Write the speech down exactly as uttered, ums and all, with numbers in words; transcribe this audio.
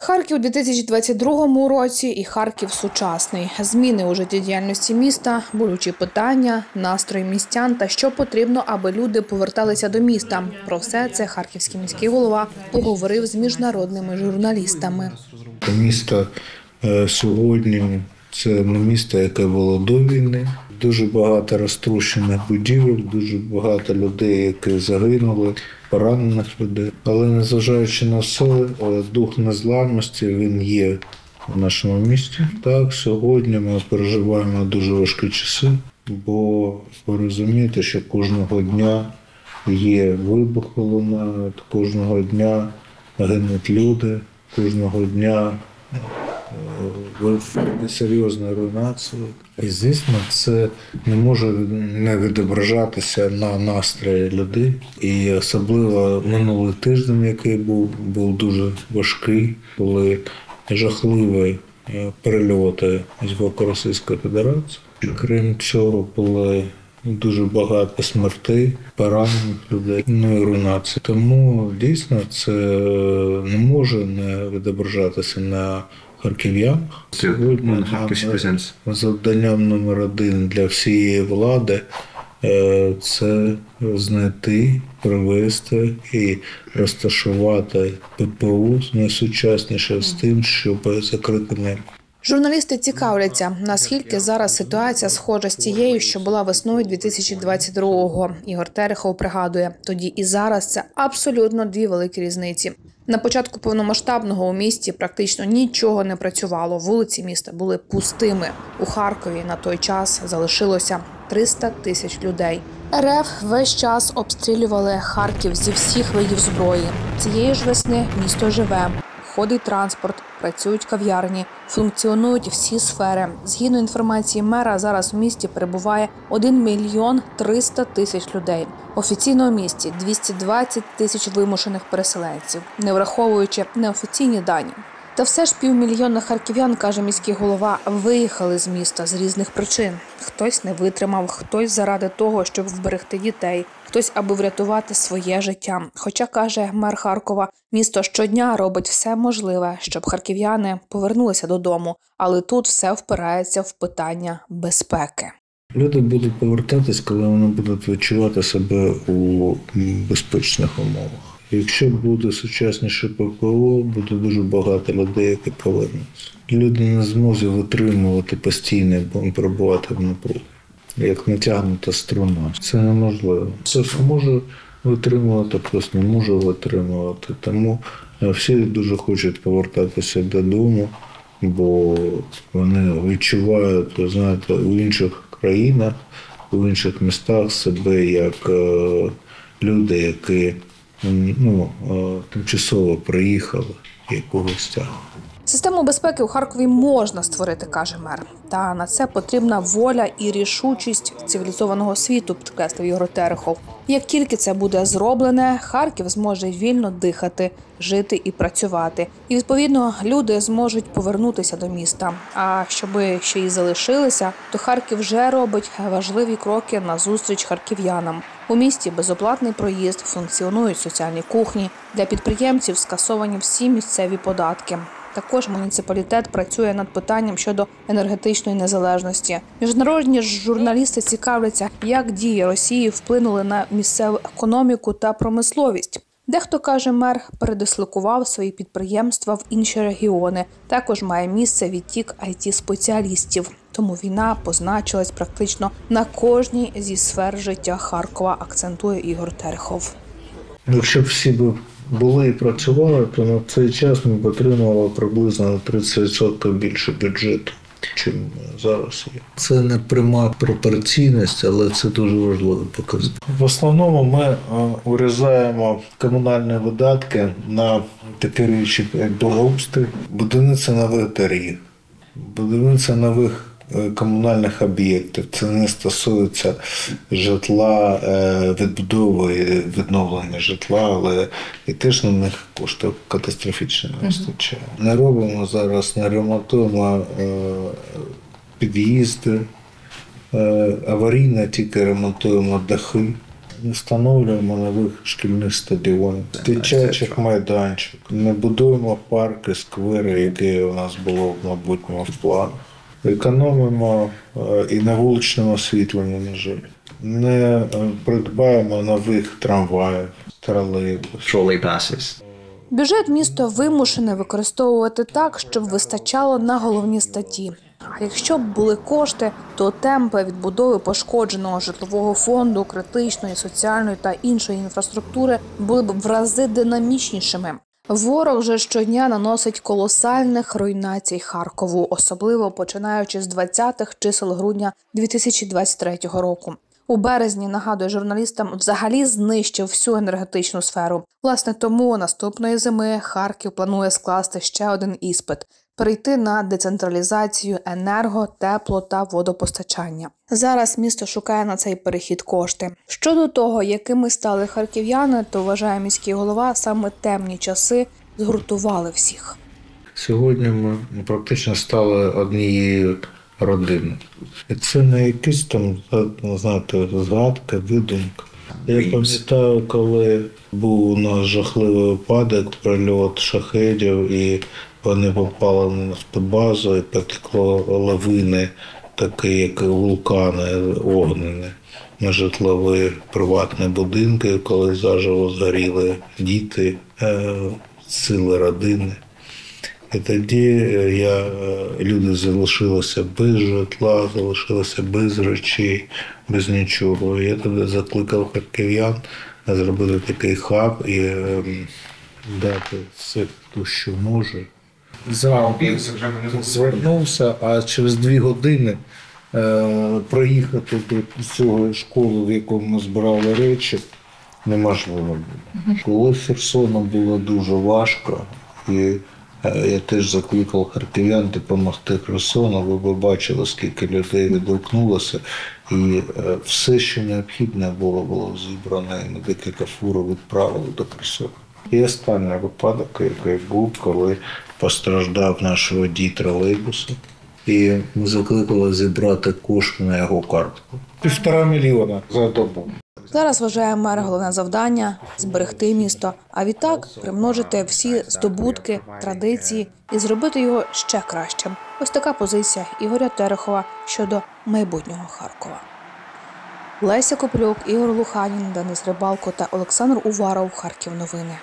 Харків у дві тисячі двадцять другому році і Харків сучасний. Зміни у життєдіяльності міста, болючі питання, настрої містян та що потрібно, аби люди поверталися до міста. Про все це харківський міський голова поговорив з міжнародними журналістами. Місто сьогодні – це місто, яке було до війни. Дуже багато розтрощених будівель, дуже багато людей, які загинули, поранених людей. Але незважаючи на все, дух незламності, він є в нашому місті. Так, сьогодні ми переживаємо дуже важкі часи, бо ви розумієте, що кожного дня є вибухи лунають, кожного дня гинуть люди, кожного дня серйозна руйнація. І, звісно, це не може не відображатися на настрої людей. І особливо минулий тиждень, який був, був дуже важкий, були жахливі перельоти з боку Російської Федерації. Крім цього, були дуже багато смертей, поранених людей, ну і руйнацій. Тому, дійсно, це не може не відображатися на харків'ян. Сьогодні завданням номер один для всієї влади – це знайти, привести і розташувати ППУ найсучасніше з тим, щоб закрити мир. Журналісти цікавляться, наскільки зараз ситуація схожа з тією, що була весною дві тисячі двадцять другого. Ігор Терехов пригадує, тоді і зараз це абсолютно дві великі різниці. На початку повномасштабного у місті практично нічого не працювало, вулиці міста були пустими. У Харкові на той час залишилося триста тисяч людей. РФ весь час обстрілювали Харків зі всіх видів зброї. Цієї ж весни місто живе. Ходить транспорт, працюють кав'ярні, функціонують всі сфери. Згідно інформації мера, зараз у місті перебуває один мільйон триста тисяч людей. Офіційно у місті – двісті двадцять тисяч вимушених переселенців, не враховуючи неофіційні дані. Та все ж півмільйона харків'ян, каже міський голова, виїхали з міста з різних причин. Хтось не витримав, хтось заради того, щоб вберегти дітей, хтось, аби врятувати своє життя. Хоча, каже мер Харкова, місто щодня робить все можливе, щоб харків'яни повернулися додому. Але тут все впирається в питання безпеки. Люди будуть повертатись, коли вони будуть відчувати себе у безпечних умовах. Якщо буде сучасніше ППО, буде дуже багато людей, які повернуться. Люди не зможуть витримувати постійно, бо перебувати в напругі, як натягнута струна. Це неможливо. Це може витримувати, просто не може витримувати. Тому всі дуже хочуть повертатися додому, бо вони відчувають, знаєте, в інших країнах, в інших містах себе як люди, які Ну, тимчасово приїхали якогось тягу. Систему безпеки у Харкові можна створити, каже мер. Та на це потрібна воля і рішучість цивілізованого світу, підкреслив Ігор Терехов. Як тільки це буде зроблене, Харків зможе вільно дихати, жити і працювати. І, відповідно, люди зможуть повернутися до міста. А щоби ще й залишилися, то Харків вже робить важливі кроки назустріч харків'янам. У місті безоплатний проїзд, функціонують соціальні кухні. Для підприємців скасовані всі місцеві податки. Також муніципалітет працює над питанням щодо енергетичної незалежності. Міжнародні журналісти цікавляться, як дії Росії вплинули на місцеву економіку та промисловість. Дехто, каже мер, передислокував свої підприємства в інші регіони. Також має місце відтік ай ті-спеціалістів. Тому війна позначилась практично на кожній зі сфер життя Харкова, акцентує Ігор Терехов. Якщо б всі були і працювали, то на цей час ми б отримали приблизно на тридцять відсотків більше бюджету, чим зараз є. Це не пряма пропорційність, але це дуже важливо показати. В основному ми урізаємо комунальні видатки на такі речі, як благоустрій, будівництво нових доріг, будівництво нових комунальних об'єктів. Це не стосується житла, відбудови, відновлення житла, але і теж на них коштів катастрофічно не вистачає. Не робимо зараз, не ремонтуємо під'їзди, аварійно тільки ремонтуємо дахи. не встановлюємо нових шкільних стадіонів, дитячих майданчиків, не будуємо парки, сквери, які у нас було в майбутньому в планах. Економимо і на вуличному освітленні, на жаль. Не придбаємо нових трамваїв, тролейбусів. Бюджет місто вимушене використовувати так, щоб вистачало на головні статті. А якщо б були кошти, то темпи відбудови пошкодженого житлового фонду, критичної, соціальної та іншої інфраструктури були б в рази динамічнішими. Ворог же щодня наносить колосальних руйнацій Харкову, особливо починаючи з двадцятих чисел грудня дві тисячі двадцять третього року. У березні, нагадує журналістам, взагалі знищив всю енергетичну сферу. Власне, тому наступної зими Харків планує скласти ще один іспит – перейти на децентралізацію енерго, тепло та водопостачання. Зараз місто шукає на цей перехід кошти. Щодо того, якими стали харків'яни, то, вважає міський голова, саме темні часи згуртували всіх. Сьогодні ми практично стали однією родиною. І це не якісь там, знаєте, згадки, видумки. Я пам'ятаю, коли був у нас жахливий випадок, прильот шахедів, і вони попали на нафтобазу, і потекло лавини, такі як вулкани огнені, на житлові приватні будинки, коли заживо згоріли діти, ціли родини. І тоді я, люди залишилися без житла, залишилися без речей, без нічого. Я тоді закликав харків'ян зробити такий хаб і дати все, хто що може. Зранку звернувся, а через дві години е, проїхати до цього школи, в якому ми збирали речі, неможливо було. Коли з Херсоном було дуже важко, і е, я теж закликав харків'ян допомогти Херсону, ви б бачили, скільки людей відгукнулося, і е, все, що необхідне було, було зібране, і на декілька фурів відправили до Херсона. І останній випадок, який був, коли постраждав наш водій тролейбусу, і ми закликали зібрати кошти на його картку. Півтора мільйона за добу. Зараз, вважає мер, головне завдання – зберегти місто, а відтак примножити всі здобутки, традиції і зробити його ще кращим. Ось така позиція Ігоря Терехова щодо майбутнього Харкова. Леся Коплюк, Ігор Луханін, Денис Рибалко та Олександр Уваров. Харків новини.